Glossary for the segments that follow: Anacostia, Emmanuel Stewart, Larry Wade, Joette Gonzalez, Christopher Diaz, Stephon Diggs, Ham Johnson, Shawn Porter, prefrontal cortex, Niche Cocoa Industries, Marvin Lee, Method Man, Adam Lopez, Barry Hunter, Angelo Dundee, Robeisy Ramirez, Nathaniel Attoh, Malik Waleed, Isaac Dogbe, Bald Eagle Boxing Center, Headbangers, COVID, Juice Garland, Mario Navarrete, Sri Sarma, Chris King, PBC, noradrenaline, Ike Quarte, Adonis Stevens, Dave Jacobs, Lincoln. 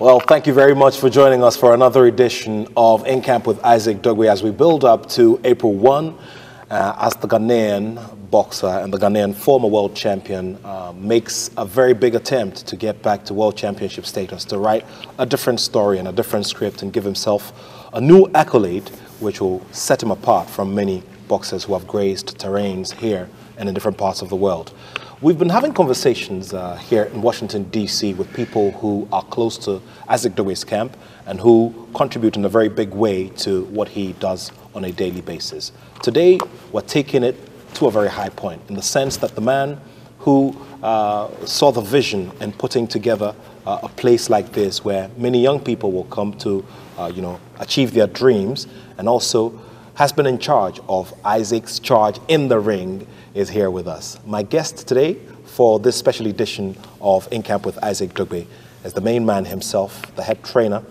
Well, thank you very much for joining us for another edition of In Camp with Isaac Dogbe as we build up to April 1 as the Ghanaian boxer and the Ghanaian former world champion makes a very big attempt to get back to world championship status, to write a different story and a different script and give himself a new accolade which will set him apart from many boxers who have graced terrains here and in different parts of the world. We've been having conversations here in Washington, D.C. with people who are close to Isaac Dogbe's camp and who contribute in a very big way to what he does on a daily basis. Today, we're taking it to a very high point in the sense that the man who saw the vision in putting together a place like this where many young people will come to achieve their dreams and also has been in charge of Isaac's charge in the ring is here with us. My guest today for this special edition of In Camp with Isaac Dogbe is the main man himself, the head trainer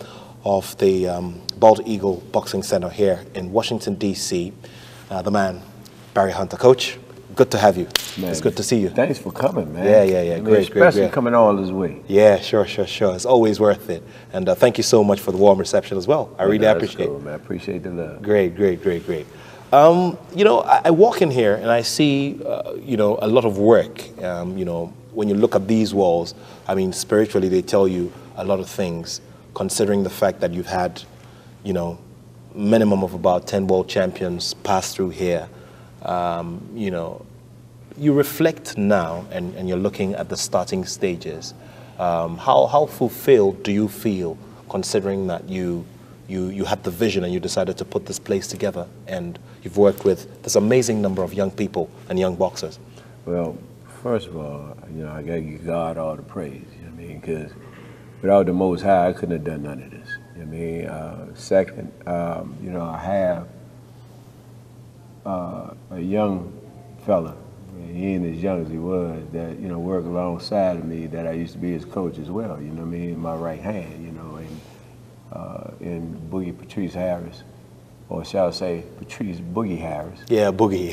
of the Bald Eagle Boxing Center here in Washington, D.C., the man, Barry Hunter. Coach, good to have you. Man, it's good to see you. Thanks for coming, man. Yeah. Great. Especially coming all this way. Yeah, sure. It's always worth it. And thank you so much for the warm reception as well. I really appreciate it. Cool, man. I appreciate the love. Great. I walk in here and I see, a lot of work. When you look at these walls, I mean, spiritually, they tell you a lot of things, considering the fact that you've had, minimum of about 10 world champions pass through here. You reflect now and you're looking at the starting stages. How fulfilled do you feel considering that you had the vision and you decided to put this place together and you've worked with this amazing number of young people and young boxers? Well, first of all, I gotta give God all the praise, because without the Most High, I couldn't have done none of this, Second, I have a young fella, he ain't as young as he was, that, worked alongside of me that I used to be his coach as well, my right hand, and Boogie Patrice Harris, or shall I say Patrice Boogie Harris. Yeah, Boogie.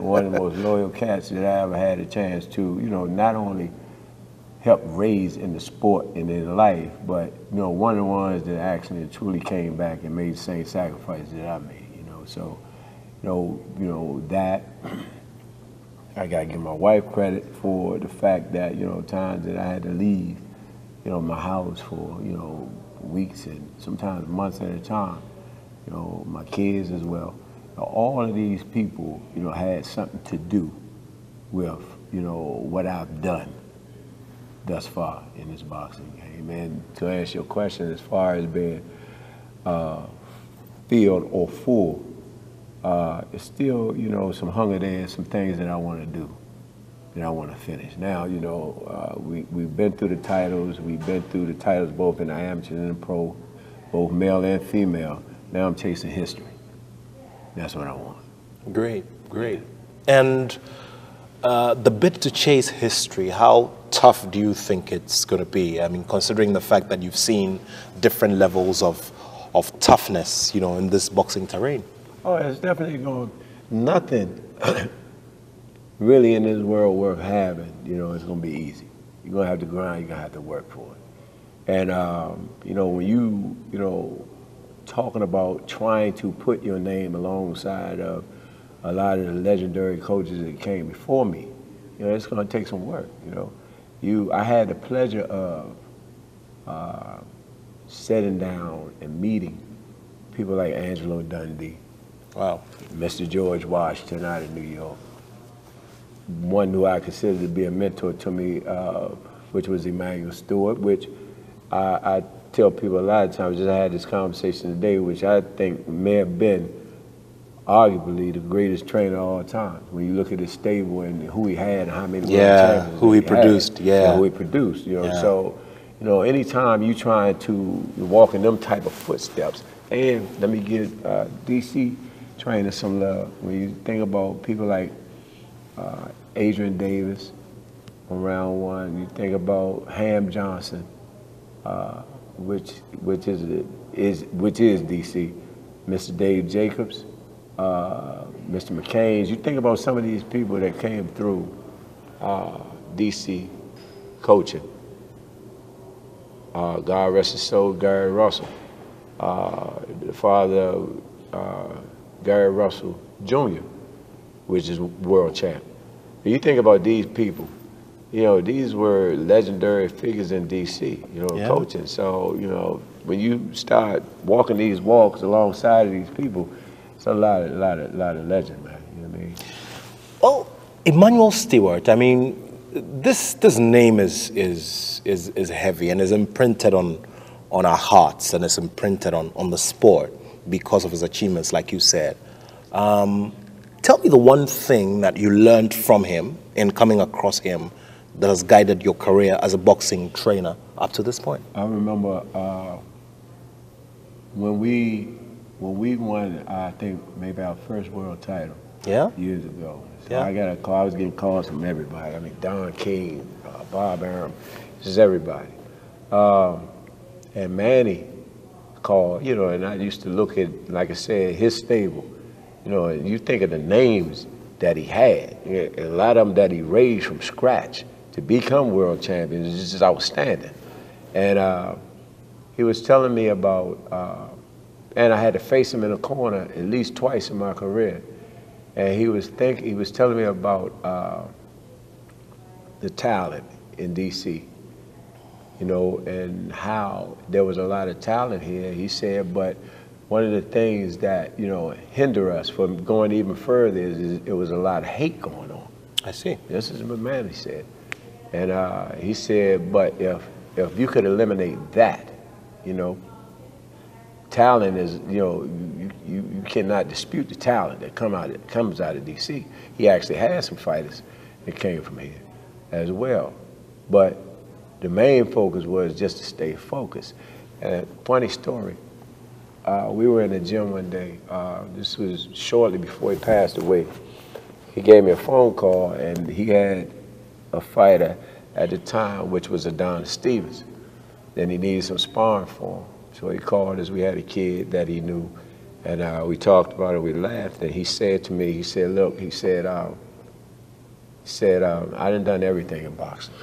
One of the most loyal cats that I ever had a chance to, not only help raise in the sport and in life, but, one of the ones that actually truly came back and made the same sacrifices that I made, so. That I gotta give my wife credit for the fact that, times that I had to leave, my house for, weeks and sometimes months at a time, my kids as well. All of these people, had something to do with, what I've done thus far in this boxing game. And to answer your question as far as being filled or full, it's still, some hunger there, some things that I want to do, that I want to finish. Now, we've been through the titles. We've been through the titles both in the amateur and the pro, both male and female. Now I'm chasing history. That's what I want. Great. And the bid to chase history, how tough do you think it's going to be? I mean, considering the fact that you've seen different levels of toughness, in this boxing terrain. Oh, it's definitely going, nothing really in this world worth having, it's going to be easy. You're going to have to grind, you're going to have to work for it. And, when you talking about trying to put your name alongside of a lot of the legendary coaches that came before me, it's going to take some work, I had the pleasure of sitting down and meeting people like Angelo Dundee. Wow. Mr. George Washington out of New York. One who I consider to be a mentor to me, which was Emmanuel Stewart, which I tell people a lot of times, I had this conversation today, which I think may have been arguably the greatest trainer of all time. When you look at his stable and who he had and how many world champions who he produced, who he produced, So, anytime you try to walk in them type of footsteps, and let me give DC trainers some love. When you think about people like Adrian Davis on round one, you think about Ham Johnson, which is DC, Mr. Dave Jacobs, Mr. McCain's. You think about some of these people that came through DC coaching. God rest his soul, Gary Russell, the father of Gary Russell Jr., which is world champ. You think about these people, you know, these were legendary figures in D.C., you know, coaching. So, you know, when you start walking these walks alongside of these people, it's a lot of legend, man, you know what I mean? Well, Emmanuel Stewart, I mean, this name is heavy and is imprinted on our hearts, and it's imprinted on the sport because of his achievements, like you said. Tell me the one thing that you learned from him and coming across him that has guided your career as a boxing trainer up to this point. I remember when we won, I think, maybe our first world title years ago. So I got a call. I was getting calls from everybody. I mean, Don King, Bob Arum, just everybody. And Manny called, you know, and I used to look at, like I said, his stable. You know, and you think of the names that he had, and a lot of them that he raised from scratch to become world champions, is just outstanding. And he was telling me about, and I had to face him in a corner at least twice in my career. And he was telling me about the talent in D.C., you know, and how there was a lot of talent here. He said, but one of the things that, you know, hinder us from going even further is it was a lot of hate going on. I see. This is what Manny said. And he said, but if you could eliminate that, you know, talent is, you know, you cannot dispute the talent that comes out of D.C. He actually had some fighters that came from here as well. But the main focus was just to stay focused. And funny story, we were in the gym one day. This was shortly before he passed away. He gave me a phone call, and he had a fighter at the time, which was Adonis Stevens. Then he needed some sparring for him. So he called us. We had a kid that he knew, and we talked about it. We laughed, and he said to me, he said, look, he said, I done everything in boxing.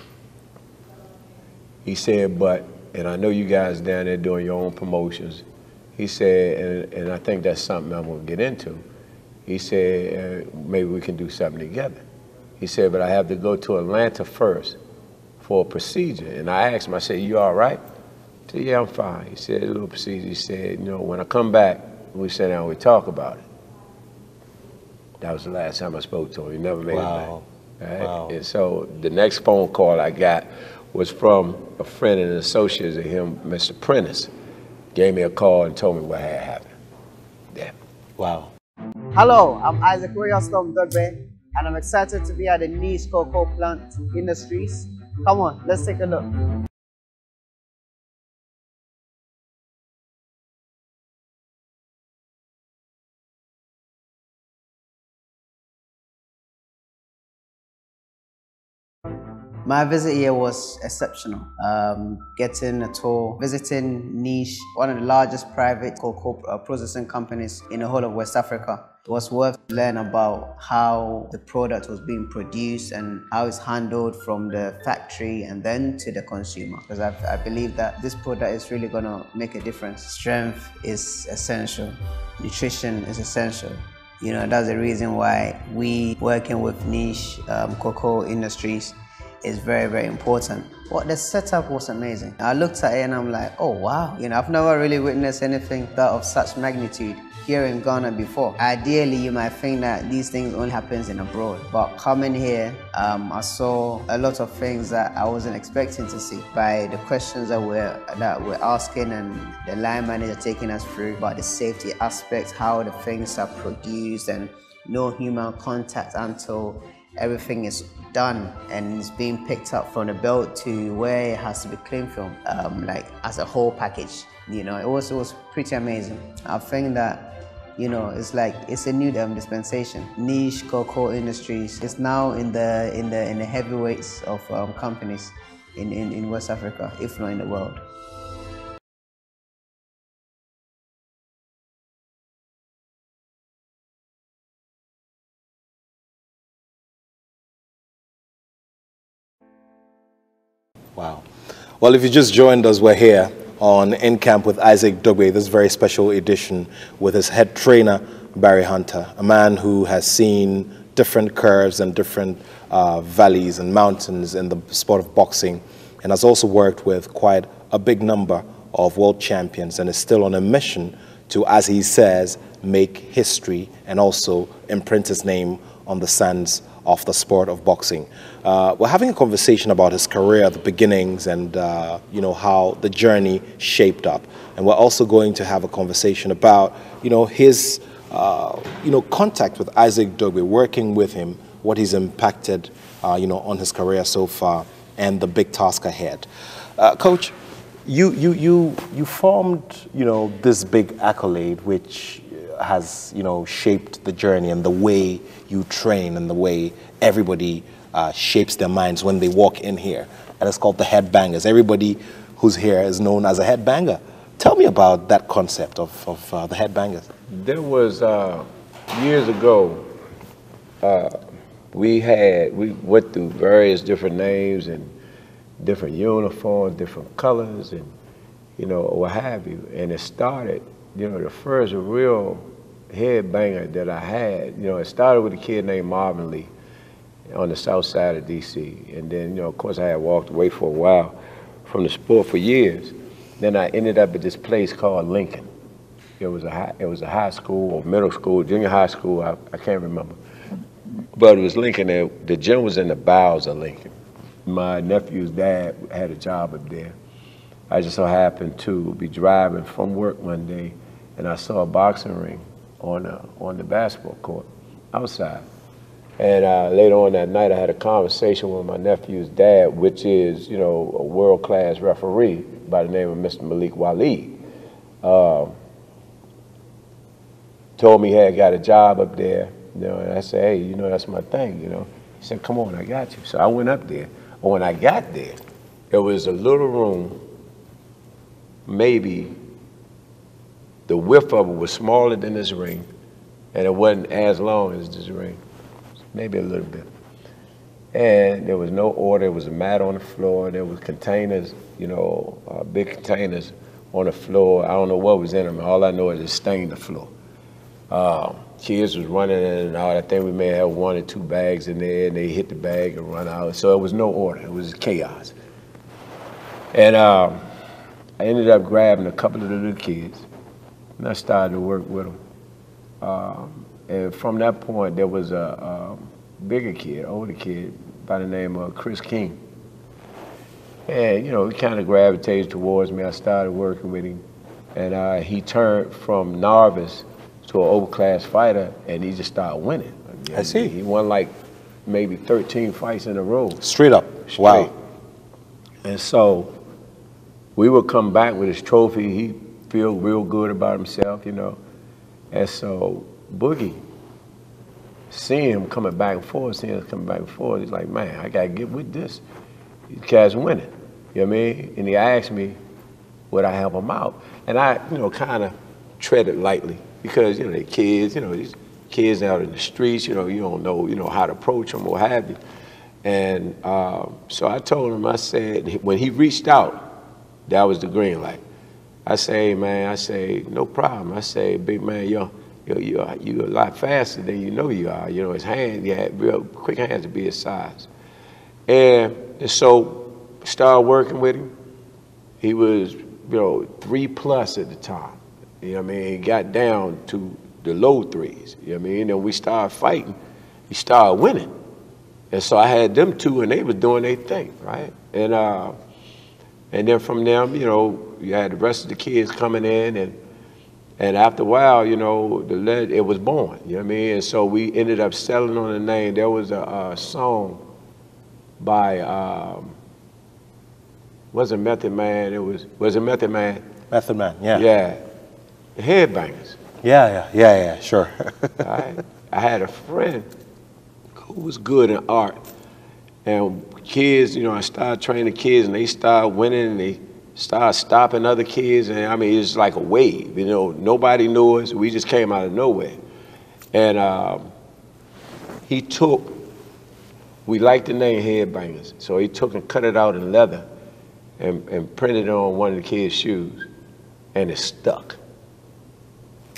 He said, but, and I know you guys down there doing your own promotions. He said, and I think that's something I'm going to get into. He said, maybe we can do something together. He said, but I have to go to Atlanta first for a procedure. And I asked him, I said, you all right? I said, yeah, I'm fine. He said, a little procedure. He said, you know, when I come back, we sit down and we talk about it. That was the last time I spoke to him. He never made it back. Right? Wow. And so the next phone call I got was from a friend and an associate of him, Mr. Prentice. Gave me a call and told me what had happened. Yeah. Wow. Hello, I'm Isaac Dogbe, and I'm excited to be at the Nice Cocoa Plant Industries. Come on, let's take a look. My visit here was exceptional. Getting a tour, visiting Niche, one of the largest private cocoa processing companies in the whole of West Africa. It was worth learning about how the product was being produced and how it's handled from the factory and then to the consumer. Because I believe that this product is really going to make a difference. Strength is essential. Nutrition is essential. You know, that's the reason why we working with Niche Cocoa Industries is very, very important. Well, the setup was amazing. I looked at it and I'm like, oh wow, you know, I've never really witnessed anything that of such magnitude here in Ghana before. Ideally, you might think that these things only happens in abroad, but coming here, I saw a lot of things that I wasn't expecting to see by the questions that we're asking and the line manager taking us through about the safety aspects, how the things are produced, and no human contact until everything is done and it's being picked up from the belt to where it has to be cleaned from, like as a whole package. You know, it was pretty amazing. I think that, you know, it's like it's a new dispensation. Niche Cocoa Industries is now in the heavyweights of companies in West Africa, if not in the world. Wow. Well, if you just joined us, we're here on In Camp with Isaac Dogbe, this very special edition with his head trainer, Barry Hunter, a man who has seen different curves and different valleys and mountains in the sport of boxing, and has also worked with quite a big number of world champions, and is still on a mission to, as he says, make history and also imprint his name on the sands of the sport of boxing. We're having a conversation about his career, the beginnings, and how the journey shaped up. And we're also going to have a conversation about his contact with Isaac Dogbe, working with him, what he's impacted on his career so far, and the big task ahead. Coach, you formed this big accolade which has shaped the journey and the way you train and the way everybody shapes their minds when they walk in here, and it's called the headbangers. Everybody who's here is known as a headbanger. Tell me about that concept of the headbangers. There was years ago we went through various different names and different uniforms, different colors, and what have you, and it started the first real headbanger that I had, it started with a kid named Marvin Lee on the south side of DC. And then, of course, I had walked away for a while from the sport for years. Then I ended up at this place called Lincoln. It was a high school or middle school, junior high school, I can't remember. But it was Lincoln, and the gym was in the bowels of Lincoln. My nephew's dad had a job up there. I just so happened to be driving from work one day, and I saw a boxing ring on the basketball court outside. And later on that night, I had a conversation with my nephew's dad, which is, a world-class referee by the name of Mr. Malik Waleed. Told me he had got a job up there, and I said, hey, that's my thing, He said, come on, I got you. So I went up there. When I got there, there was a little room, maybe the width of it was smaller than this ring, and it wasn't as long as this ring, maybe a little bit. And there was no order, it was a mat on the floor, there was containers, big containers on the floor. I don't know what was in them, all I know is it stained the floor. Kids was running in and out. I think we may have one or two bags in there, and they hit the bag and run out. So it was no order, it was chaos. And I ended up grabbing a couple of the little kids, and I started to work with them. And from that point, there was a bigger kid, older kid, by the name of Chris King. And, he kind of gravitated towards me. I started working with him, and he turned from novice to an overclass fighter, and he just started winning. I see. He won like maybe 13 fights in a row. Straight up. Straight. Wow. And so we would come back with his trophy. He feel real good about himself, And so Boogie, seeing him coming back and forth, he's like, man, I got to get with this. These guys winning, And he asked me, would I help him out? And I, kind of treaded lightly because, they're kids, these kids out in the streets, you don't know, how to approach them or have you. And so I told him, I said, when he reached out, that was the green light. I say, man, no problem. I say, big man, you're a lot faster than you know you are. His hand, he had real quick hands to be his size. And so started working with him. He was, 3+ at the time. He got down to the low threes. And we started fighting. He started winning. And so I had them two, and they was doing their thing, right? And then from them, you had the rest of the kids coming in, and after a while, it was born, And so we ended up settling on a name. There was a song by, wasn't Method Man, was it Method Man? Method Man, yeah. Yeah, the Headbangers. Yeah, sure. I had a friend who was good in art, and kids, I started training kids, and they started winning, and they started stopping other kids, and it's like a wave, nobody knew us, we just came out of nowhere. And we liked the name Headbangers, so he took and cut it out in leather, and printed on one of the kids' shoes, and it stuck.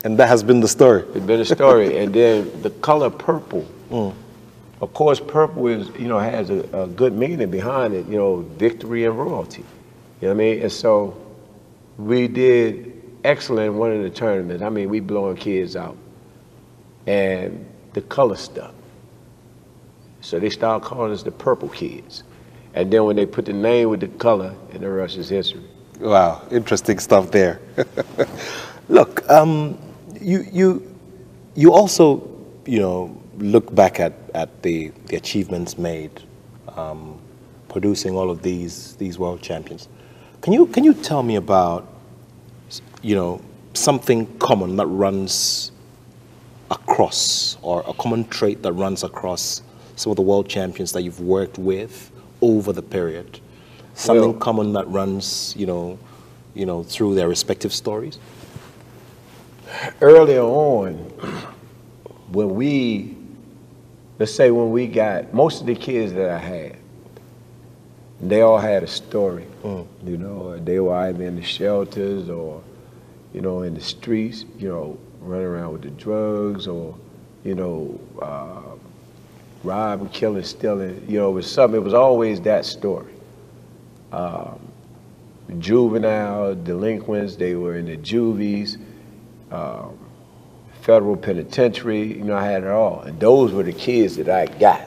And that has been the story. It's been a story. And then the color purple. Mm. Of course, purple is, you know, has a good meaning behind it, you know, victory and royalty. You know what I mean? And so we did excellent in one of the tournaments. I mean, we blowing kids out. And the color stuck. So they started calling us the Purple Kids. And then when they put the name with the color, and the rest is history. Wow, interesting stuff there. Look, you also, you know, look back at the achievements made, producing all of these world champions. Can you tell me about, you know, something common that runs across, or a common trait that runs across some of the world champions that you've worked with over the period? Something common that runs, you know, through their respective stories? Earlier on, when we, let's say when we got, most of the kids that I had, they all had a story, you know, they were either in the shelters or, you know, in the streets, you know, running around with the drugs or, you know, robbing, killing, stealing, you know, it was something, it was always that story. Juvenile delinquents, they were in the juvies, federal penitentiary, you know, I had it all. And those were the kids that I got.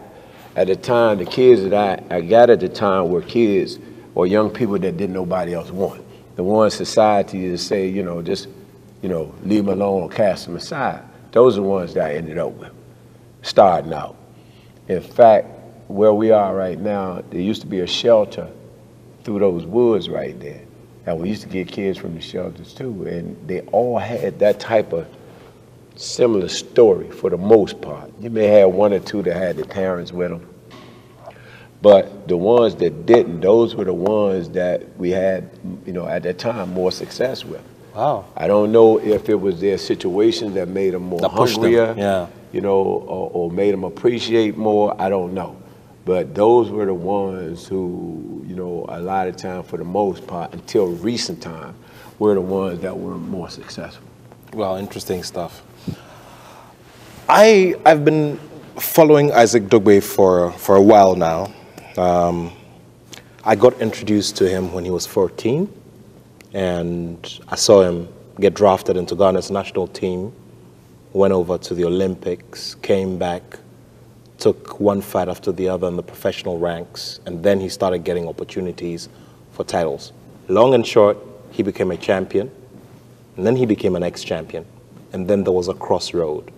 At the time, the kids that I got at the time were kids or young people that didn't nobody else want. The one society to say, you know, just, you know, leave them alone or cast them aside. Those are the ones that I ended up with, starting out. In fact, where we are right now, there used to be a shelter through those woods right there. And we used to get kids from the shelters too, and they all had that type of similar story for the most part. You may have one or two that had the parents with them, but the ones that didn't, those were the ones that we had, you know, at that time more success with. Wow. I don't know if it was their situation that made them more hungrier, yeah, you know, or made them appreciate more, I don't know. But those were the ones who, you know, a lot of time for the most part, until recent time, were the ones that were more successful. Well, interesting stuff. I've been following Isaac Dogbe for a while now. I got introduced to him when he was 14, and I saw him get drafted into Ghana's national team, went over to the Olympics, came back, took one fight after the other in the professional ranks, and then he started getting opportunities for titles. Long and short, he became a champion, and then he became an ex-champion, and then there was a crossroad.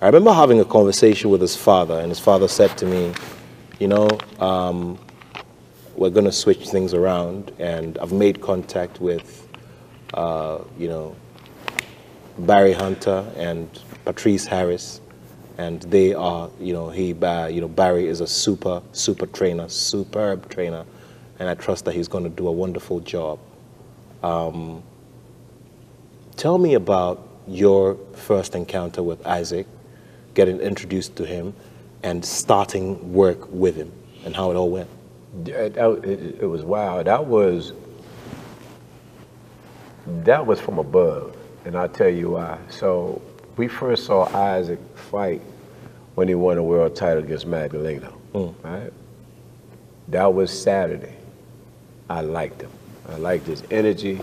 I remember having a conversation with his father, and his father said to me, you know, we're going to switch things around, and I've made contact with, you know, Barry Hunter and Patrice Harris, and they are, you know, Barry is a superb trainer, and I trust that he's going to do a wonderful job. Tell me about your first encounter with Isaac, getting introduced to him, and starting work with him, and how it all went. It was wild. That was from above, and I'll tell you why. So we first saw Isaac fight when he won a world title against Magdaleno, right? That was Saturday. I liked him. I liked his energy.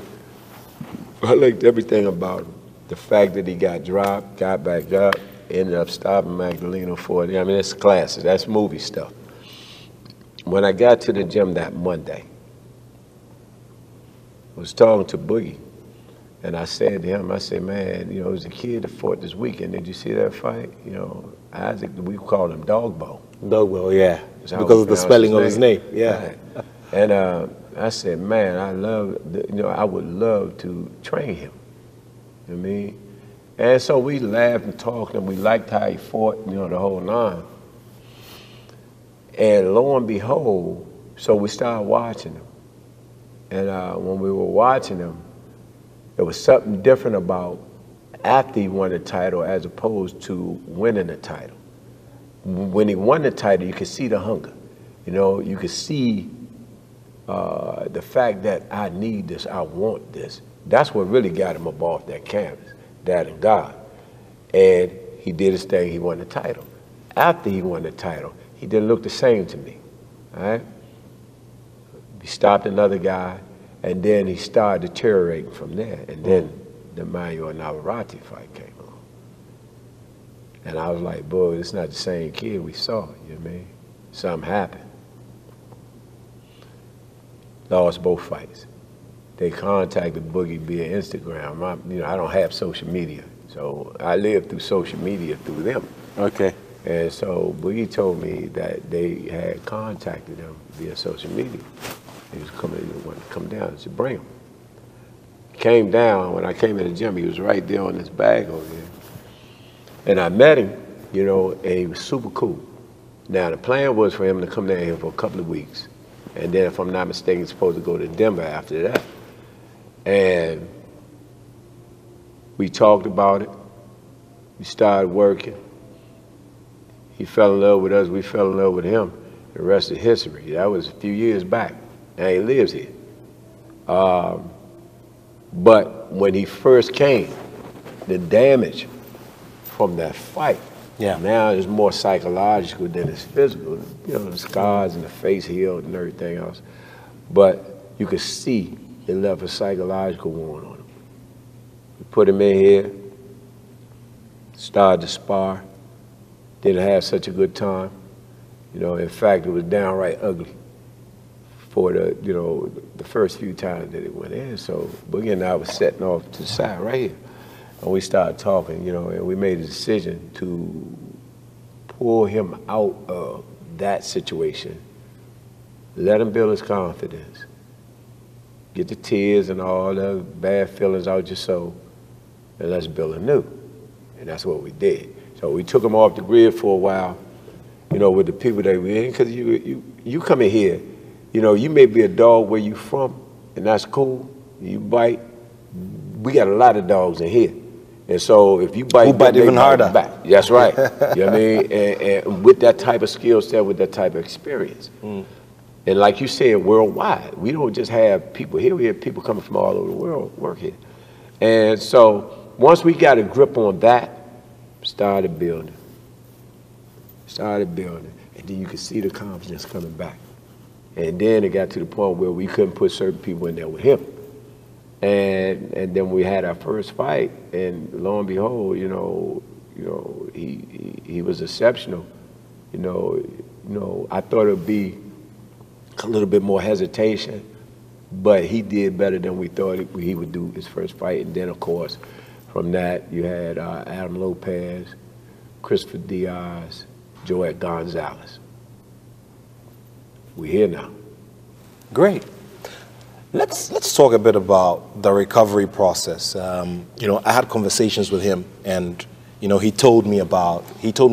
I liked everything about him. The fact that he got dropped, got back up, ended up stopping Magdaleno for it. I mean, that's classic. That's movie stuff. When I got to the gym that Monday, I was talking to Boogie. And I said to him, I said, man, you know, as a kid that fought this weekend, did you see that fight? You know, Isaac, we called him Dogbo. Dogbo, yeah, because of the spelling of his name, yeah. Right. And I said, man, I would love to train him, you know what I mean? And so we laughed and talked, and we liked how he fought, you know, the whole nine. And lo and behold, so we started watching him. And when we were watching him, there was something different about after he won the title as opposed to winning the title. When he won the title, you could see the hunger. You know, you could see the fact that I need this, I want this, that's what really got him up off that canvas, that and God. And he did his thing, he won the title. After he won the title, he didn't look the same to me, all right? He stopped another guy, and then he started deteriorating from there. And then the Mario Navarrete fight came along. And I was like, boy, it's not the same kid we saw, you know what I mean? Something happened. Lost both fights. They contacted Boogie via Instagram. I don't have social media, so I lived through social media through them. Okay. And so Boogie told me that they had contacted him via social media. He was coming, he wanted to come down. I said, bring him. Came down, when I came in the gym, he was right there on his bag over there. And I met him, you know, and he was super cool. Now the plan was for him to come down here for a couple of weeks. And then if I'm not mistaken, he's supposed to go to Denver after that. And we talked about it. We started working. He fell in love with us, we fell in love with him. The rest is history. That was a few years back. Now he lives here. But when he first came, the damage from that fight, now it's more psychological than it's physical. You know, the scars and the face healed and everything else. But you could see it left a psychological wound on him. We put him in here, started to spar. Didn't have such a good time. You know, in fact, it was downright ugly for the, you know, the first few times that it went in. So Boogie and I was sitting off to the side right here. And we started talking, you know, and we made a decision to pull him out of that situation, let him build his confidence, get the tears and all the bad feelings out your soul, and let's build anew. And that's what we did. So we took him off the grid for a while, you know, with the people that we're in, because you come in here, you know, you may be a dog where you from, and that's cool. You bite. We got a lot of dogs in here. And so if you bite, we bite even harder. Back. That's right. You know what I mean? And with that type of skill set, with that type of experience. Mm. And like you said, worldwide. We don't just have people here. We have people coming from all over the world work here. And so once we got a grip on that, started building, and then you could see the confidence coming back. And then it got to the point where we couldn't put certain people in there with him. And then we had our first fight, and lo and behold, you know, he was exceptional. You know, I thought it'd be a little bit more hesitation, but he did better than we thought he would do his first fight. And then of course, from that, you had Adam Lopez, Christopher Diaz, Joette Gonzalez. We're here now. Great. Let's talk a bit about the recovery process. You know, I had conversations with him, and you know, he told me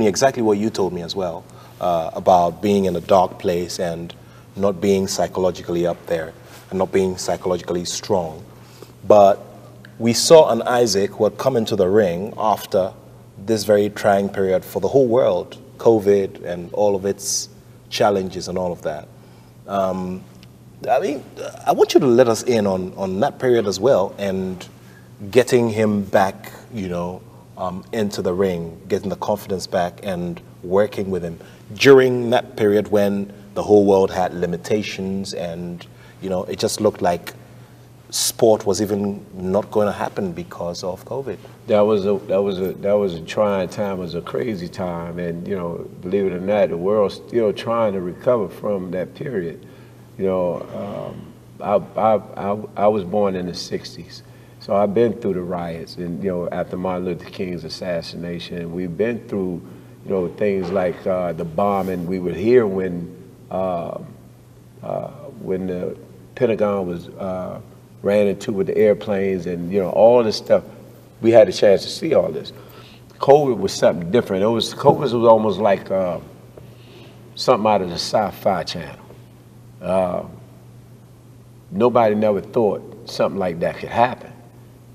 exactly what you told me as well, about being in a dark place and not being psychologically up there and not being psychologically strong, but. We saw an Isaac who had come into the ring after this very trying period for the whole world, COVID and all of its challenges and all of that. I mean, I want you to let us in on that period as well, and getting him back, you know, into the ring, getting the confidence back and working with him during that period when the whole world had limitations and, you know, it just looked like sport was even not going to happen because of COVID. That was a trying time. It was a crazy time, and you know, believe it or not, the world's still trying to recover from that period. You know, I was born in the '60s, so I've been through the riots, and you know, after Martin Luther King's assassination, we've been through, you know, things like the bombing. We were here when the Pentagon was. Ran into with the airplanes and, you know, all this stuff. We had a chance to see all this. COVID was something different. COVID was almost like something out of the sci-fi channel. Nobody never thought something like that could happen.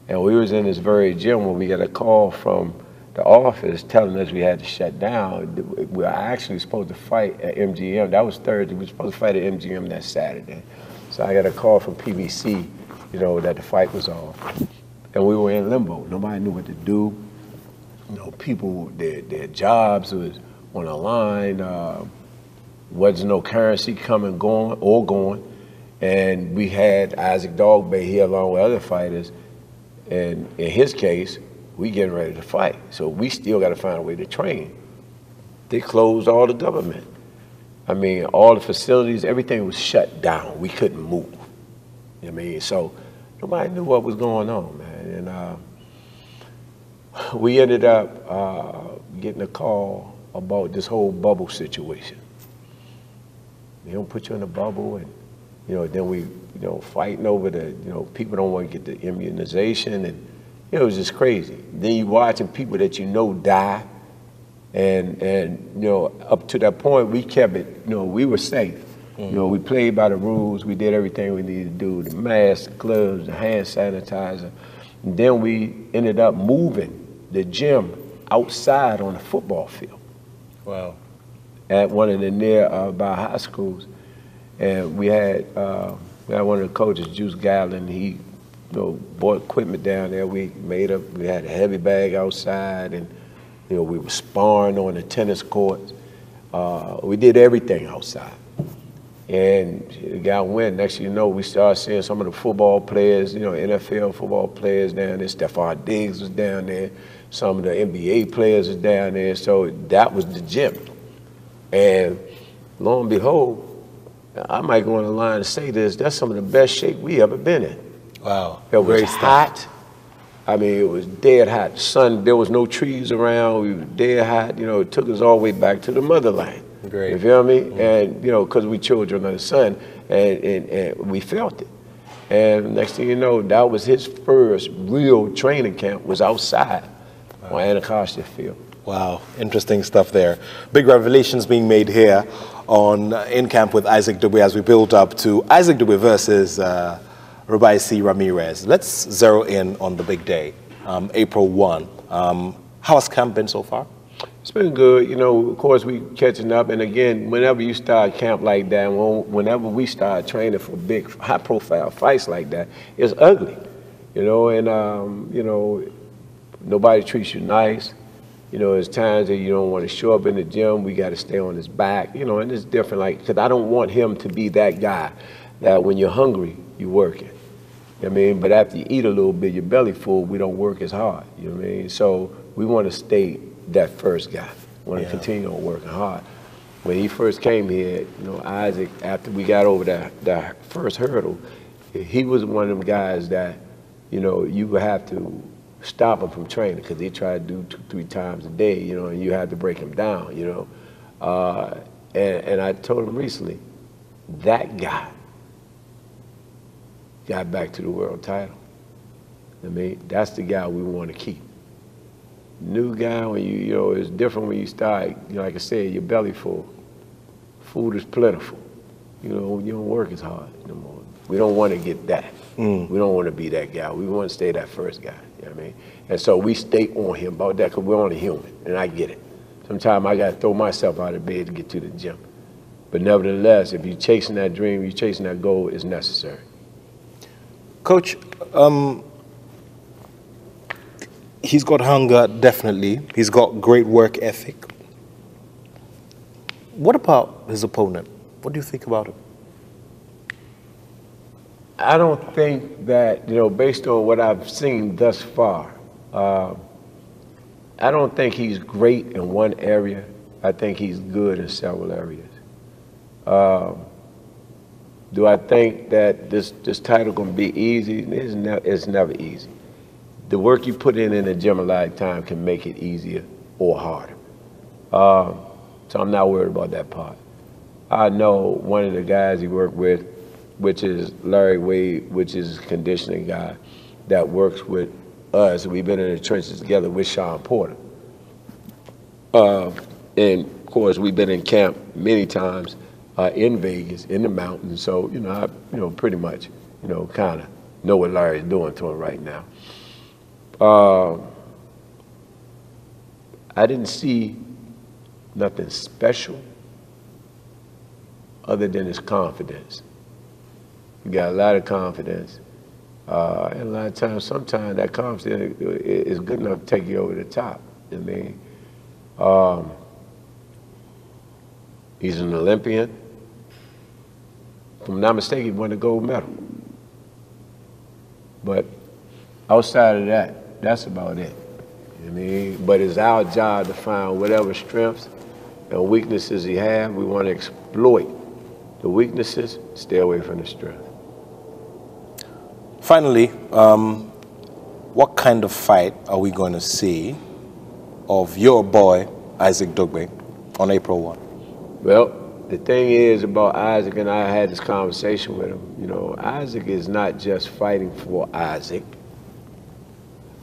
And we was in this very gym when we got a call from the office telling us we had to shut down. We were actually supposed to fight at MGM. That was Thursday. We were supposed to fight at MGM that Saturday. So I got a call from PBC, you know, that the fight was on. And we were in limbo. Nobody knew what to do. You know, people, their jobs was on the line. Wasn't no currency coming, going, or going. And we had Isaac Dogbe here along with other fighters. And in his case, we getting ready to fight. So we still got to find a way to train. They closed all the government. I mean, all the facilities, everything was shut down. We couldn't move. You know what I mean? So nobody knew what was going on, man. And we ended up getting a call about this whole bubble situation. They don't put you in a bubble, and you know, then we, you know, fighting over the, you know, people don't want to get the immunization, and you know, it was just crazy. Then you watching people that you know die, and you know, up to that point we kept it, you know, we were safe. You know, we played by the rules. We did everything we needed to do, the masks, the gloves, the hand sanitizer. And then we ended up moving the gym outside on the football field. Wow. At one of the nearby high schools. And we had one of the coaches, Juice Garland, he, you know, bought equipment down there. We had a heavy bag outside, and you know, we were sparring on the tennis courts. We did everything outside. And the guy went. Next thing you know, we started seeing some of the football players, you know, NFL football players down there. Stephon Diggs was down there. Some of the NBA players was down there. So that was the gym. And lo and behold, I might go on the line and say this, that's some of the best shape we ever been in. Wow. It was hot. I mean, it was dead hot. Sun, there was no trees around. We were dead hot. You know, it took us all the way back to the motherland. Great. You feel me? Mm-hmm. And, you know, because we children of the sun, and we felt it. And next thing you know, that was his first real training camp, was outside on Anacostia field. Wow, interesting stuff there. Big revelations being made here on In Camp with Isaac Dogbe as we build up to Isaac Dogbe versus Robeisy Ramirez. Let's zero in on the big day, April 1. How has camp been so far? It's been good. You know, of course, we catching up. And again, whenever you start camp like that, whenever we start training for big, high-profile fights like that, it's ugly. You know, and, you know, nobody treats you nice. You know, there's times that you don't want to show up in the gym. We got to stay on his back. You know, and it's different. Like, because I don't want him to be that guy that when you're hungry, you're working. You know what I mean? But after you eat a little bit, your belly full, we don't work as hard. You know what I mean? So we want to stay that first guy. We want to continue on working hard. When he first came here, you know, Isaac, after we got over that first hurdle, he was one of them guys that, you know, you would have to stop him from training, because he tried to do 2-3 times a day, you know, and you had to break him down, you know. And I told him recently, that guy got back to the world title. I mean, that's the guy we want to keep. New guy, when you know, it's different when you start, you know, like I said, your belly full. Food is plentiful. You know, you don't work as hard no more. We don't want to get that. We don't want to be that guy. We want to stay that first guy. You know what I mean? And so we stay on him about that, because we're only human, and I get it. Sometimes I got to throw myself out of bed to get to the gym. But nevertheless, if you're chasing that dream, you're chasing that goal, it's necessary. Coach, he's got hunger, definitely. He's got great work ethic. What about his opponent? What do you think about him? I don't think that, you know, based on what I've seen thus far, I don't think he's great in one area. I think he's good in several areas. Do I think that this title going to be easy? It's never easy. The work you put in the gym a lot of time can make it easier or harder. So I'm not worried about that part. I know one of the guys he worked with, which is Larry Wade, which is a conditioning guy that works with us. We've been in the trenches together with Shawn Porter. And of course, we've been in camp many times in Vegas, in the mountains. So, you know, I pretty much, you know, kind of know what Larry's doing to him right now. I didn't see nothing special other than his confidence. You got a lot of confidence. And a lot of times, sometimes that confidence is good enough to take you over the top. I mean, he's an Olympian. If I'm not mistaken, he won a gold medal. But outside of that, that's about it. I mean, but it's our job to find whatever strengths and weaknesses he has. We want to exploit the weaknesses, stay away from the strength. Finally, what kind of fight are we going to see of your boy, Isaac Dogbe, on April 1? Well, the thing is about Isaac, and I had this conversation with him, you know, Isaac is not just fighting for Isaac.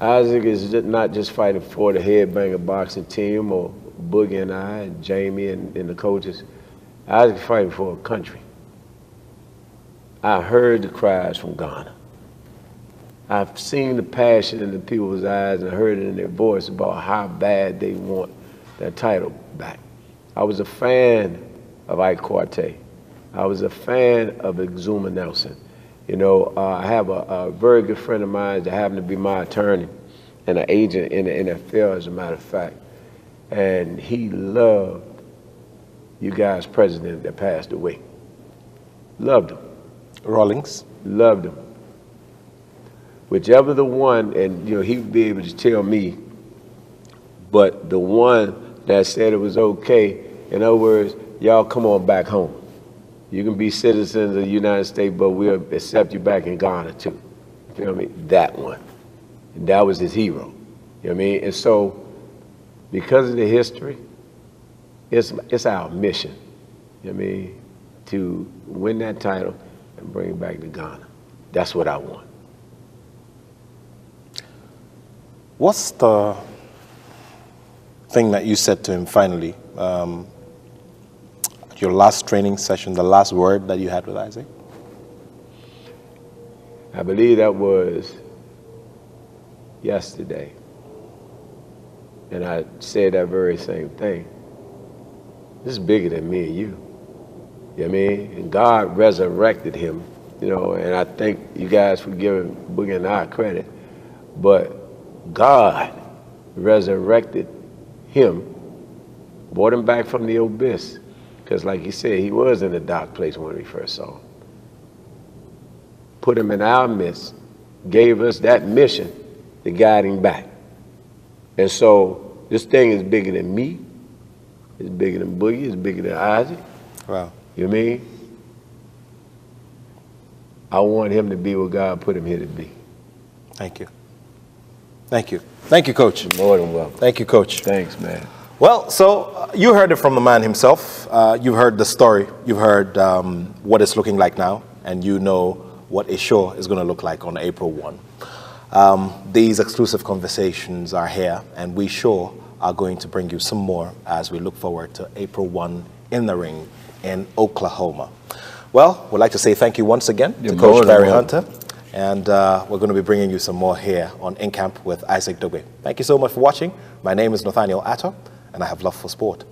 Isaac is not just fighting for the Headbanger boxing team or Boogie and I, and Jamie and the coaches. Isaac is fighting for a country. I heard the cries from Ghana. I've seen the passion in the people's eyes and heard it in their voice about how bad they want that title back. I was a fan of Ike Quarte. I was a fan of Exuma Nelson. You know, I have a very good friend of mine that happened to be my attorney and an agent in the NFL, as a matter of fact. And he loved you guys' president that passed away. Loved him. Rawlings. Loved him. Whichever the one, and you know, he would be able to tell me, but the one that said it was okay, in other words, y'all come on back home. You can be citizens of the United States, but we'll accept you back in Ghana too. You feel me? That one. And that was his hero. You know what I mean? And so, because of the history, it's our mission, you know what I mean, to win that title and bring it back to Ghana. That's what I want. What's the thing that you said to him finally, your last training session, the last word that you had with Isaac? I believe that was yesterday. And I said that very same thing. This is bigger than me and you. You know what I mean? And God resurrected him, you know, and I think you guys for giving Boogie and I credit, but God resurrected him, brought him back from the abyss, because like he said, he was in a dark place when we first saw him. Put him in our midst, gave us that mission to guide him back. And so this thing is bigger than me, it's bigger than Boogie, it's bigger than Isaac. Wow. You know what I mean? I want him to be what God put him here to be. Thank you. Thank you. Thank you, Coach. You're more than welcome. Thank you, Coach. Thanks, man. Well, so you heard it from the man himself. You've heard the story. You've heard what it's looking like now, and you know what a show is going to look like on April 1. These exclusive conversations are here, and we sure are going to bring you some more as we look forward to April 1 in the ring in Oklahoma. Well, we'd like to say thank you once again to Coach Barry Hunter. And we're going to be bringing you some more here on In Camp with Isaac Dogbe. Thank you so much for watching. My name is Nathaniel Atto, and I have love for sport.